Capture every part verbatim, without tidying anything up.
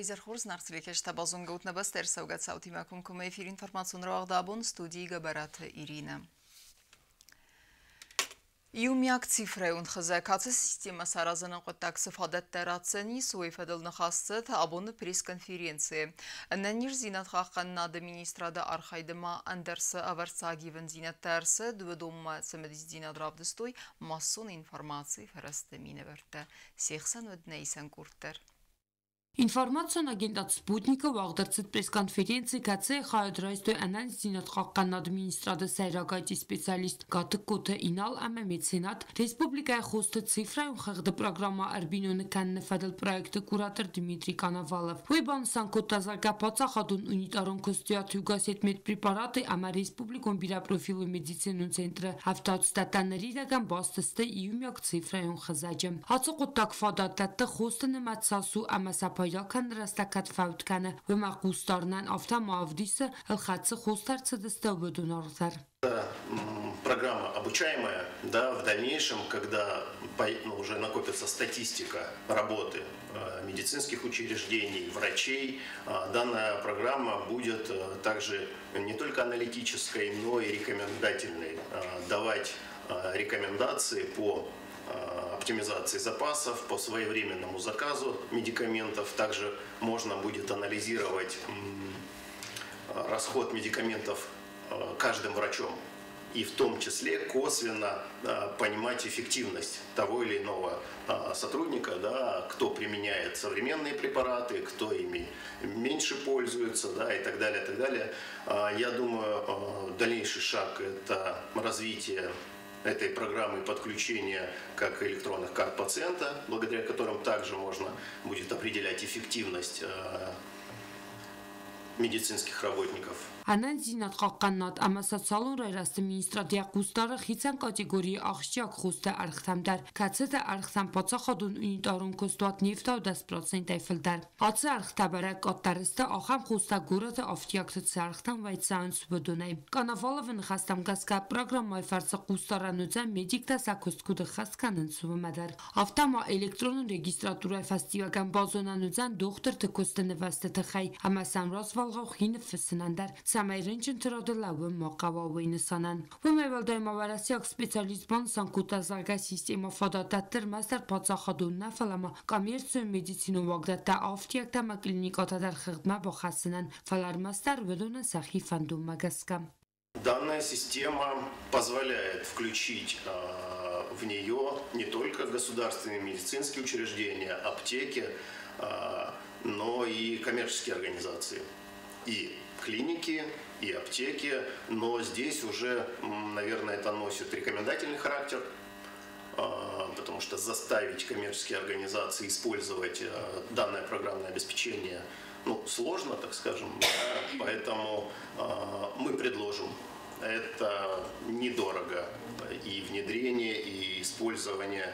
изерхор знарцвеке штабазунга утнабастер саугат саутимакум кума эфир информационного агентства студии габарата Ирина. Юмяк цифры унхзе катсе система саразана котак сфадат тарацени суефадал нахасет абон пресс-конференции. Нанир зинат хаканна да министрада архайдема Андерса Аварсагивен зинат терсе дведома семедис зинат равдестой массон информации ферестеминеверте. Сехсан уднейсан куртер. Информационное агентство Спутника вагдарцит пресс-конференции КЦХА драйстой анан зинат хаккан администрада сайрагайти специалист КТКОТ Инал Амметсинат республика хоста цифра хагда программа арбиноны канны фадал проекты куратор Дмитрий Канавалов. Уйбан санкотта заргапаца хадун унитарон костюат югасетмет препараты ама республикон бира профилы медицинун центра автоцтатан ридаган бастысты июмяк цифра хазаджам. Ацокоттак фадататта хостаны мацасу ама сапа Пойдакан растакат фауткана в макустарнан автомавдиса лхатса хостарцедеста обедунартар. Программа обучаемая, да, в дальнейшем, когда ну, уже накопится статистика работы медицинских учреждений, врачей, данная программа будет также не только аналитической, но и рекомендательной, давать рекомендации по оптимизации запасов, по своевременному заказу медикаментов. Также можно будет анализировать расход медикаментов каждым врачом и в том числе косвенно понимать эффективность того или иного сотрудника, да, кто применяет современные препараты, кто ими меньше пользуется, да, и так далее, и так далее. Я думаю, дальнейший шаг – это развитие этой программы подключения как электронных карт пациента, благодаря которым также можно будет определять эффективность медицинских работников. Ананзинат хакканнат амасацалун райрасты министрадия кустары хитсан категории ахшчак хуста архтамдар. Кацета архтампаца хадун унитарун кустуат нефтау десять процентов эфилдар. Ацы архтабарак аттарыста ахам хуста гората афтиякты цархтам вайтсаун субудунай. Канаваловын хастам газка программай фарса кустаранудзан медикта сакусткуды хасканын субумадар. Автама электронун регистратурай фастиваган базонанудзан дохтырты кустыны вастыты хай. Амасам развалға хинып фысынандар. Самайрынчын тұрадылауы мақавауы нысанан. Өмәвелдайм аварасияқ специализбан санкутазалға система фадаттаттыр мәстер пацахадуына фалама коммерцион медицину вагдатта афтияқтама клиникатадар хыгдма бақасынан фалармастар вылуна сахи фандума газка. Данная система позволяет включить в нее не только государственные медицинские учреждения, аптеки, но и коммерческие организации. И клиники, и аптеки, но здесь уже, наверное, это носит рекомендательный характер, потому что заставить коммерческие организации использовать данное программное обеспечение, ну, сложно, так скажем, да? Поэтому мы предложим. Это недорого и внедрение, и использование,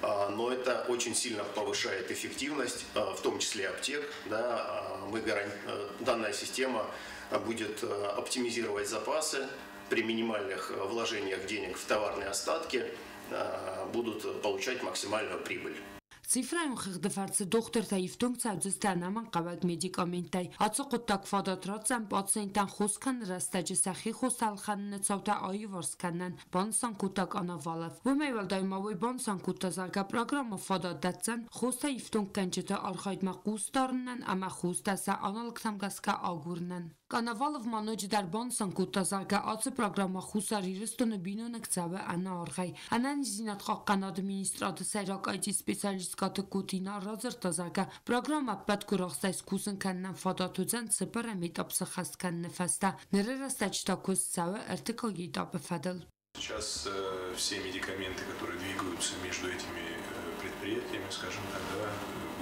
но это очень сильно повышает эффективность, в том числе аптек. Да, мы гаран... Данная система будет оптимизировать запасы при минимальных вложениях денег в товарные остатки, будут получать максимальную прибыль. Цифраем хыгдыфарцы доктор таифтунг цавдзыстанаман кавак медикаментай. Ацокоттак фадатратсан пациенттан хоскан растаджы сахи хосалханны цавта айварсканнан бансан кутак Анавалов. Вымайвалдаймавой бансан кутазалга программа фадататсан хостаифтунг канчыта архайдма кустарынан ама хостаса аналгтамгаска агурнан. Канавалов мануч дарбан санкутазалга ацы программа хусариристоны бинонек цавы ана архай. Анан зинат хаккан администраты сайрак айти специалист катыкутина разыртазалга программа падкурахсайс кусынканнан фадатудзан цыпараметапсы хасканны фаста. Нырырастачтакус цавы эртыкагитапы фадал. Сейчас э, все медикаменты, которые двигаются между этими э, предприятиями, скажем так, да,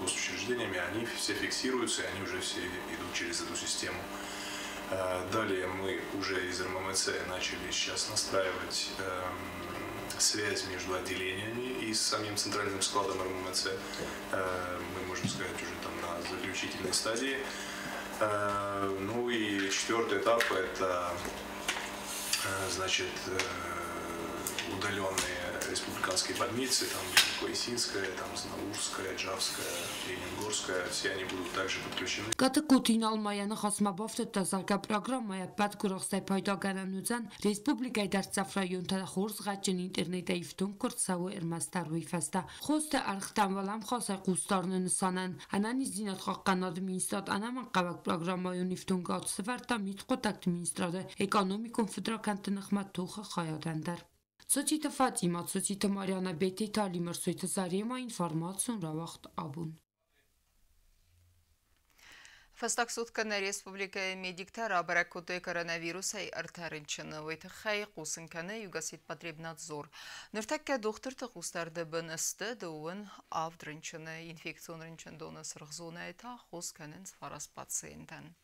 госучреждениями, они все фиксируются, и они уже все идут через эту систему. Далее мы уже из РММЦ начали сейчас настраивать связь между отделениями и с самим центральным складом РММЦ. Мы, можем сказать, уже там на заключительной стадии. Ну и четвертый этап – это, значит, удаленные это республиканские больницы, там Куэсинская, там Знаурская, Джавская, Юнгорская, все они будут также подключены. КТКОТ Инал Амметсинат хасмабафтет тазарка программая пяткурахсай пайдагарануцан республикай дарцав районтада хорзгачен интернетаи втун курдсаву эрмастаруи фаста хоста архтанвалам хасай кустарны нисанан анани зинат хаккан администрат анаман кавак программаюн втун гатсварта митқот администрада экономикон фидраканты нахмат туха хаядандар. Սոչիտը վատիմա, սոչիտը մարյանա բետի տալի մրսույթը զարեմա ինվարմացուն ռավաղթ աբուն։ Фастак суткана республика медиктара баракутой коронавируса и артарынчыны вайтыхай кусынканы югасит потребнадзор. Ныртакка докторты кустарды бынысты дуын авдрынчыны инфекцион рынчын доны сырғзуна айта хусканын сфарас пациентан.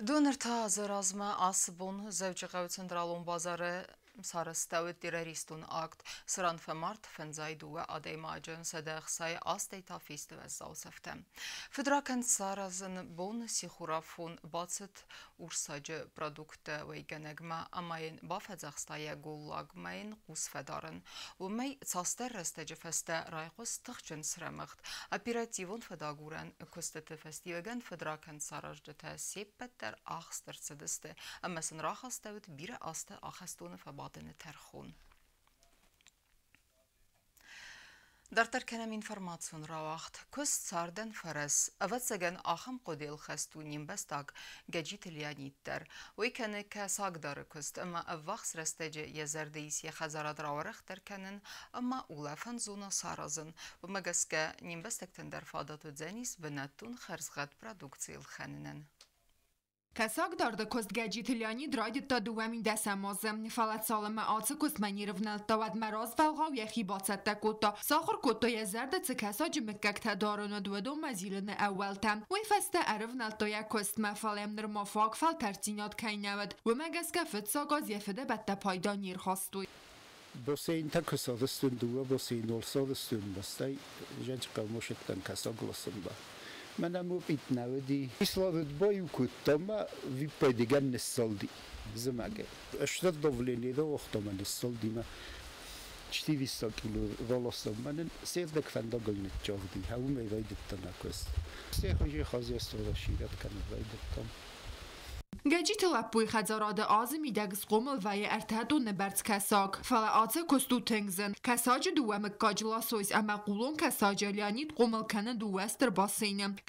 Донорта заразма асбон завчакав централом базаре сарастаует террористун акт сранфе март фензайдуа адеймаджен седахсай астейта фестивал заусефтем. Федракен саразен бон сихурафун бацет урсаджи продукте вейгенегма амаин бафедзахстая гуллагмаин усфедарен. Умей цастеррестеджи фесте райхос тахчен сремахт. Оперативон федагурен костете фестивеген федракен сараждете сеппете ахстерцедесте, а месен рахастают бире асте ахастунов обадены терхун. Дартаркенем информацион равахт. Костарен Форес. Авацеген Ахмад Кодил хастуним бестаг гаджителяниттер. Уикене кесагдар кост. Ама аввахс растеже язердеиси хазарад раварах теркенен. Ама улафан зона саразен. Умагаске нимбестектен дарфадату дзенис бенатун херзгат продукциил ханенен. Касагдарда кост гаджителяни драйдит тадуэмин десамозем. Фалацалама аца кост манировна тавадмараз валгав яхи бацетта кота. Сахар кота язерда цикасаджи меккакта дарона дуэду мазилина эввелтам. Уйфеста эровна тая кост мафалем нырмафак фал тартинят кайнавад. Умегаска фитсагаз яфеда бетта пайда нирхастуй. Босейн та касадыстун дуа, босейн олсадыстун бастай. Женчка мушеттан касагласында. Մնամ ու պիտնավդի, իսլավդ բայուկուտ տամա վիպայդիգան նսալդի, զմագը, աշտատ դովլենի դա ուղտամա նսալդի մա, չտի վիսակիլու վալասամանն, սերդակ վանդագլնետ ճաղդի, հավում է վայդտ տնակոս, սեխոժի խազիաստորը շիրատ կան վայդտ տամ։ Գաջիտլապույ խազարադը ազմի դագս գոմլ վայ արտհատու նբերց կասակ, վալը ացը կոստու թենգզն, կասաջը դուեմը կաջլասոյս ամագուլոն կասաջալյանիտ գոմլ կանը դուվեստր բասեյնը,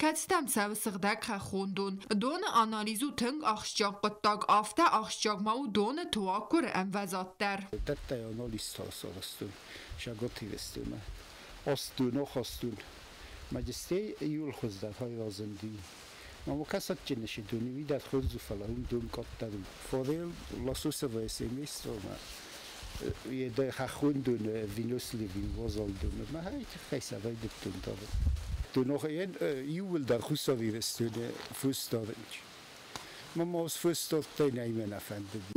կացտամ սավը սղդակ խախոնդուն, դոնը անալիզու թենգ աղշճակ պտտակ, ավտա աղշճակմավու դոնը թուակուր ամվազատտար։ Դատտայ անալիզ տասարստուն, շագոտի վեստում է, աստուն, ախ աստուն, մագեստեյ յուլ խուզդատ հայվազնդի Մամու կասատջեն նշի դունի վիդատ խորձու վալարում դում կոտտարում։ Վորել լասուսը վայսեմիս ոմա, եդայ խախուն դուն վինոս լիվին ոզալ դում, մա հայտ խայսավայ դպտում տարում։ Դունող են իուլ դար խուսավի վեստուն վուս տարինչ։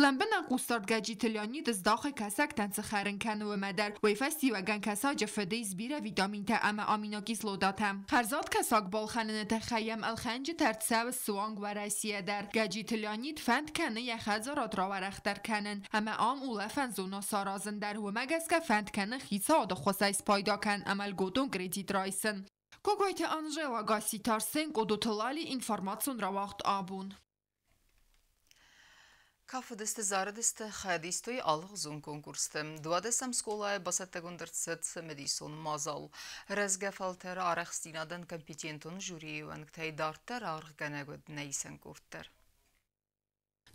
Լմբնակ ուստարդ գաջիթլյանի դզդախը կասակ տանցը խարնքան ու մդար, ոյվասի վագան կասաջը վդեիս բիրը վիտամին թե ամը ամինոքիս լոդատամ։ Հարզատ կասակ բոլխաննը թե խայամ ալխանջը թարցավը սուանգ վարասի եդար, գաջիթլյանի դվանդ կանը եխազոր ոտրավարախտար կանն, ամը ամ ուլը վան զունո սարազնդար ու մագասկա վանդ կանը խիսա ադխոսայս պայդական ամալ գոտուն գրետիտ ռայսն։ Կոգայթը անժել ագասի թարսեն կոդութլալի ինվարմացուն ռավաղթ աբուն։ Կավդեստը զարդեստը խայդիստոյ ալղ զուն կոնգուրստը, դուադեսամ սկոլայ բասատտագոն դրծեց մեդիսոն մազալ, հրզգեվալտեր արեղ ստինադան կամպիտիենտոն ժուրիև ընգ թեի դարդտեր արղ գանագոտ նեիսեն կորդտեր։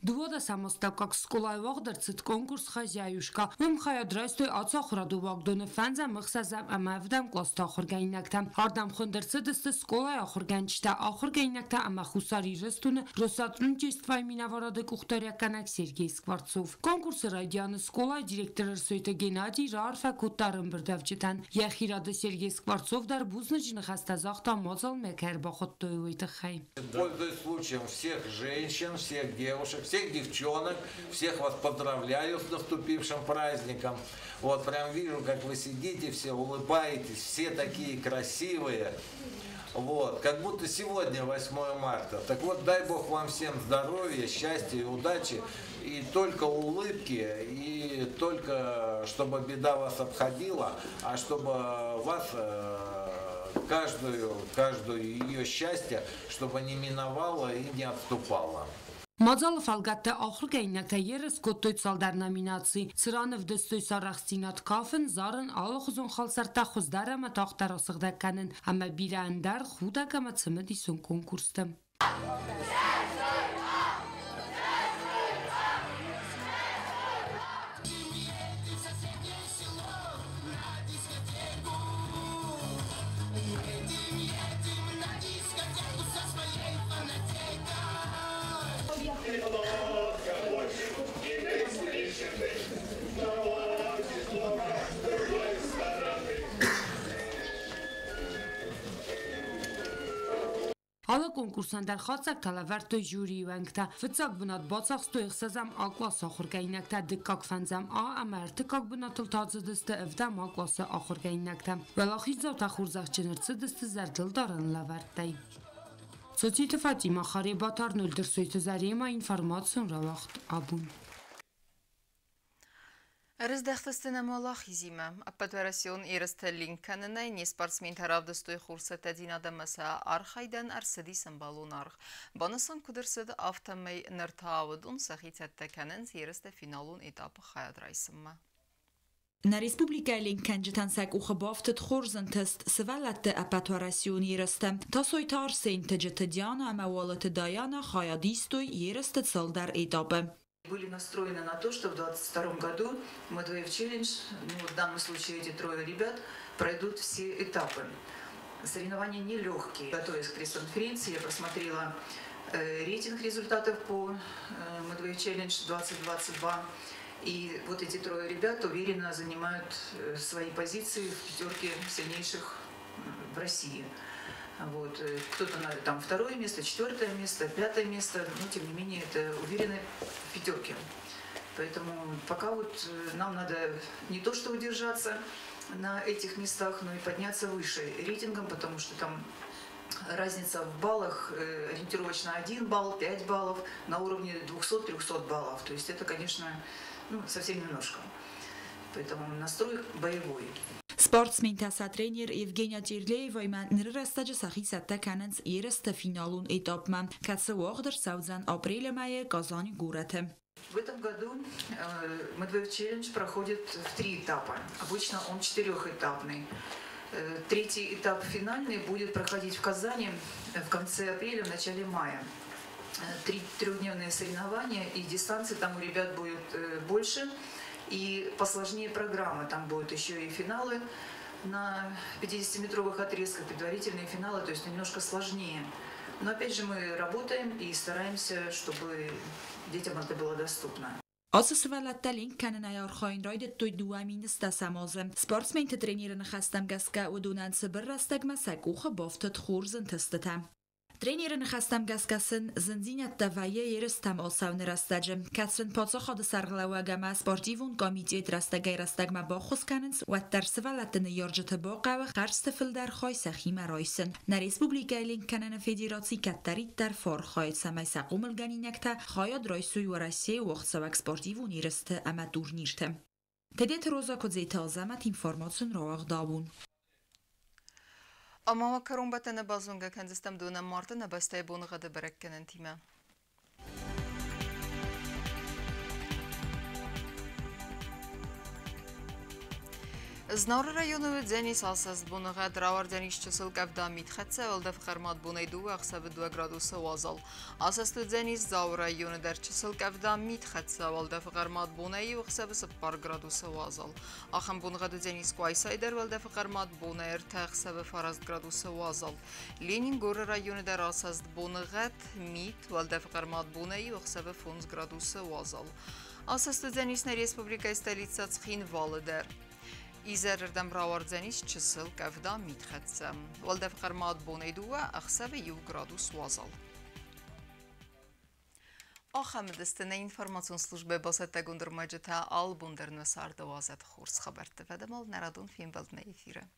Двода самоставка скулай вагдерцит конкурс хозяюшка. Им хаядрайстой ацахраду вагдоны фензам ихсазам амавдам класта ахургайнактам. Ардам хундерцидысты скулай ахурганчта ахургайнакта амахусари жестуны россотрудничествай минаварады кухтаряканак Сергей Скворцов. Конкурс радианы скулай директоры сөйті Геннадий Раарфа куттарын бірдавчитан. Яхирады Сергей Скворцов дар бузнычны хастазахта мазал мекер бахоттою уйтыхай. Пользуясь случаем всех женщин, всех девушек, всех девчонок, всех вас поздравляю с наступившим праздником. Вот прям вижу, как вы сидите, все улыбаетесь, все такие красивые. Вот, как будто сегодня восьмое марта. Так вот, дай Бог вам всем здоровья, счастья и удачи. и только улыбки, и только чтобы беда вас обходила, а чтобы вас каждую, каждую ее счастье, чтобы не миновало и не отступало. Մազալով ալգատը ախրգ այնակ է երս գոտոյց ալդար նամինացի, ծրանվ դստոյ սարախցինատ կավն, զարն ալող զոն խալսարտախոս դարամը տաղտարասղդականն, ամը բիրա անդար խուտակամը ծմը դիսոն կոնքուրստը։ Ալը կոնքուրսանդար խացակ թալավար տոյ ժուրի իվենք թա, վծակ բնատ բացախ ստոյղ սազամ ակլաս ախորգայինակ թա, դկակ վանձամ ա ամար տկակ բնատլ թածը դստը էվդամ ակլասը ախորգայինակ թա, վելախից զավտախուրզախ չնրծը դստը զարդլ դարան լավարդ տայ։ Սոցիտ վատիմ ախարի բատարն ուլ դրսոյթը զարիեմա ինվարմացն ռավախտ աբուն։ Раздахтастенам Аллахизима, аппаратурасион и растелинканене не спортсмен таравдастой хурсата динадамаса архайдан арсади самбалунарх. Банасан кудерсад автомей нартаудун сахитаттаканен сиресте финалун этапа хайадрайсама. На республика Ленкенджетансак ухабавтет хорзантест свалатте апатурасион ересте. Тасойтар сейнтеджете диана амавалате даяна хаядистой ересте салдар этапе. Были настроены на то, что в две тысячи двадцать втором году Madwave Challenge, ну, в данном случае эти трое ребят, пройдут все этапы. Соревнования нелегкие. Готовясь к пресс-конференции, я просмотрела э, рейтинг результатов по э, Madwave Challenge двадцать двадцать два. И вот эти трое ребят уверенно занимают э, свои позиции в пятерке сильнейших э, в России. Вот. Кто-то там второе место, четвертое место, пятое место, но тем не менее это уверены в пятерке. Поэтому пока вот нам надо не то что удержаться на этих местах, но и подняться выше рейтингом, потому что там разница в баллах ориентировочно один балл, пять баллов, на уровне двухсот-трёхсот баллов. То есть это, конечно, ну, совсем немножко. Поэтому настрой боевой. Спортсмен таса тренер Евгения Джирлеева иман нррастаджа сахисатта каненс ересте финалун этапма. КЦХА саудзан апреля-мая Казань городе. В этом году Madwave Challenge проходит в три этапа. Обычно он четырехэтапный. Третий этап финальный будет проходить в Казани в конце апреля, в начале мая. Три трехдневные соревнования, и дистанции там у ребят будет больше. И посложнее программа, там будут еще и финалы на пятидесятиметровых отрезках, предварительные финалы, то есть немножко сложнее. Но опять же мы работаем и стараемся, чтобы детям это было доступно. Ասսվալատտա լինքանն այարխային ռայդը տույ դուամին ստասամազըմ։ Սպարսմեն տրենիրն խաստամ գասկա ու դունանց բրրաստագ մասակ ուխը բովթըտ խուրզն թստտա։ Тренеры хастам гаскасын зензинят тавае ерестам осавны растаджем. Кацрин подсоходы сарглауагама спортивун комитет растагай растагма бохусканынс уаттарсывалатыны йорджеты боқавы харстыфылдар хойсахима ройсын. На республика Ленканана федерации каттариттар фор хойцамай сақумылганинакта хойод ройсуй уарасе уоқсавак спортивун ересты аматурништы. Тедет роза кодзейта озамат информацин роақ дабун. Амама карумбатана базунга кандистам дуна марта на бастей бунга да береккенен тима. Знауры району дзени салсаз бунга дравар дзениш часыл кавда митхатсе валдав хармат бунайду ахсавидуа градуса вазал. Асасту дзенис заур району дар часыл кавда митхатсе валдав хармат бунайю ахсависып пар градуса вазал. Ахам бунга дзенис куайсайдар валдав хармат бунайр тахсавы фараз градуса вазал. Ленингоры району дар асаст бунга мит валдав хармат бунайю ахсавы фунз градуса вазал. Асасту дзенис на республикай столица цхин валыдар. Изердам Рауардзенис чисел кавда митхатсам. Валдев Хармад Бонайдуа ахсаве ю градус вазал. Ахамдесте на информационной службе басета гундермаджета албундернесарда вазат хурс хабертеведемал нарадун финбалт на эфире.